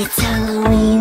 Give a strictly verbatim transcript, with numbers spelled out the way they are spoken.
It's Halloween.